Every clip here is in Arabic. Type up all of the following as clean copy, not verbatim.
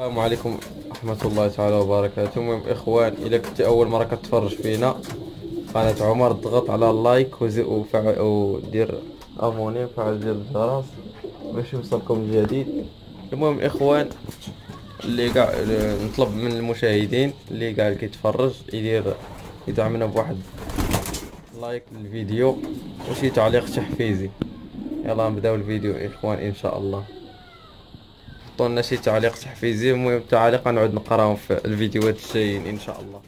السلام عليكم ورحمة الله تعالى وبركاته. المهم اخوان، الى كنتي اول مرة كتفرج فينا قناة عمر، ضغط على اللايك ودير ابوني وفعل ديال الجرس باش يوصلكم الجديد. المهم اخوان، اللي كاع نطلب من المشاهدين اللي كاع كيتفرج يدير يدعمنا بواحد لايك للفيديو وشي تعليق تحفيزي. يلا نبداو الفيديو اخوان ان شاء الله. حطولنا شي تعليق تحفيزي، المهم التعاليق غنعود نقراهم في الفيديوهات الجايين ان شاء الله.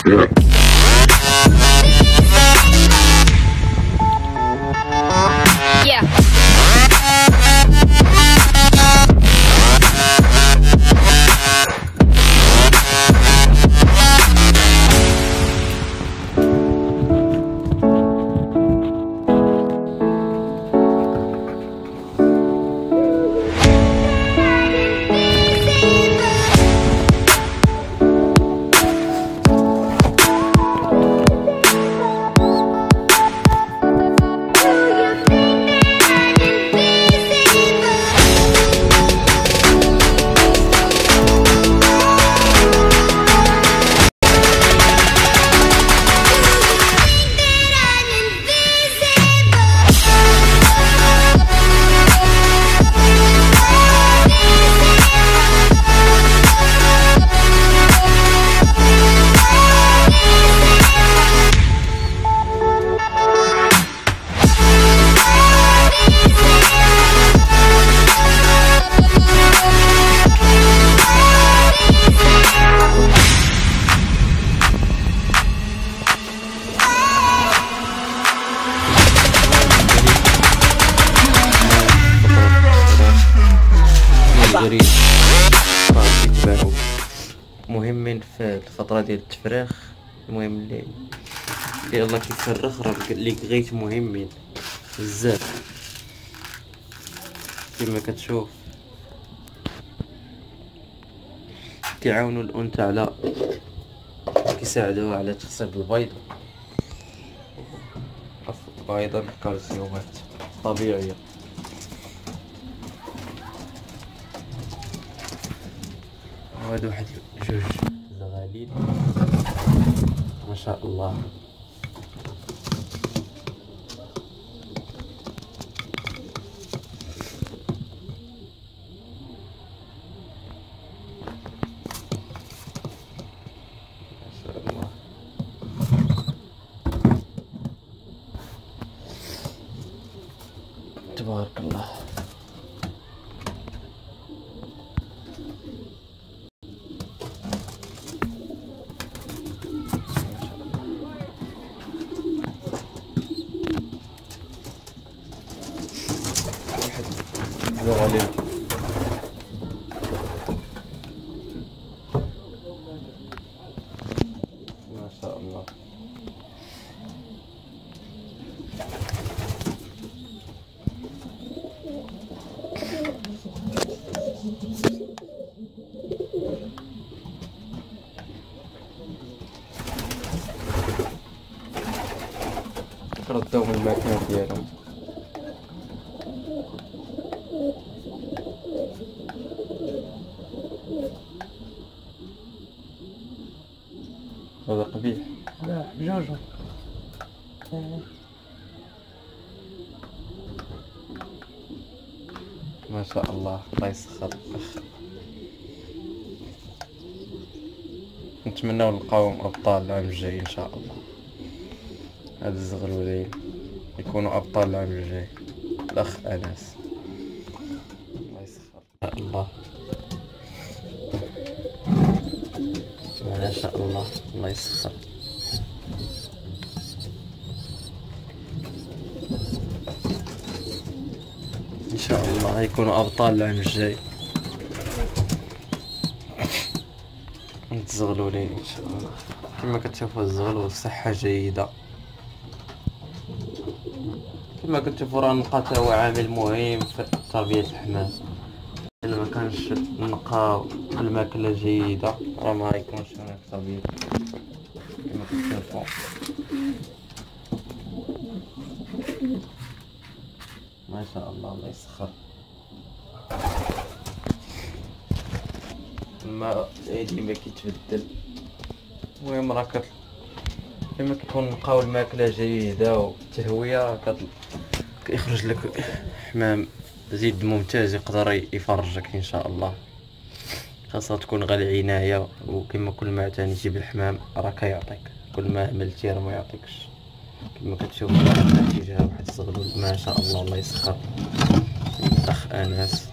كيتباعو مهمين في الفتره ديال التفراغ. المهم اللي يلاه كيفرخ راه ليك غيت مهمين بزاف كما كتشوف، كيعاونوا الانثى على كيساعدوها على تخصيب البيض، ايضا كالسيومات طبيعيه. هادو واحد جوج الغالين ما شاء الله. تبارك الله. ما شاء الله. ردوا من الماكينة ديالهم. هذا قبيح. لا بجوجهم. ما شاء الله الله يسخر. نتمناو نلقاوهم أبطال العام الجاي إن شاء الله. هاد الزغلولين يكونوا أبطال العام الجاي. الأخ أنس الله يسخر. الله ما شاء الله الله يسخر. ان شاء الله يكونوا ابطال العام الجاي. الزغلولين ان شاء الله كما كتشوفوا الزغلول الصحه جيده. كما كتشوفوا راه النقاء هو عامل مهم في تربيه الحمام. الا ما كانش النقاء الماكله جيده راه ما يكونش هناك تربيه. كما كتشوفوا ما شاء الله الله يسخر. الماء ديما كيتبدل. المهم راه لما كتكون نلقاو الماكله جيده والتهويه كيخرج لك حمام زيد ممتاز يقدر يفرجك ان شاء الله. خاصها تكون غير العنايه، وكما كل ما عتانيتي بالحمام راه كيعطيك، كل ما عملتي راه ما يعطيكش. كما كتشوف النتيجه واحد الزغلول ما شاء الله الله يسخر. الاخ انس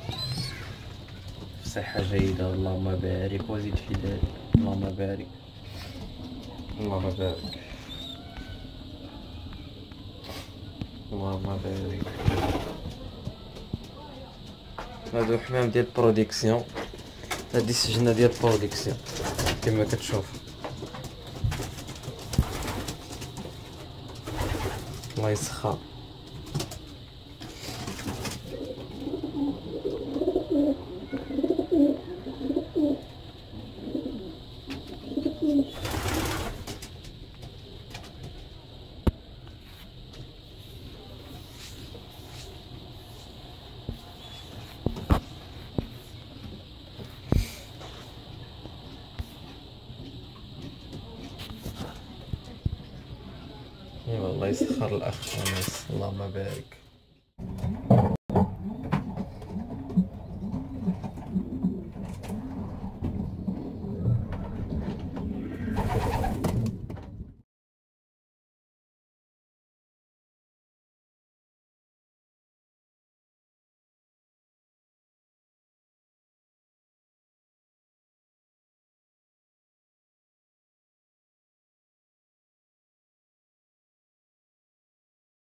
في صحه جيده اللهم بارك وزد في ذلك اللهم بارك. اللهم بارك اللهم بارك. هادو الحمام ديال برودكسيون، هادي السجنة ديال برودكسيون كما كتشوف. الله يسخر. ايوا الله يسخر الاخ انس، اللهم بارك.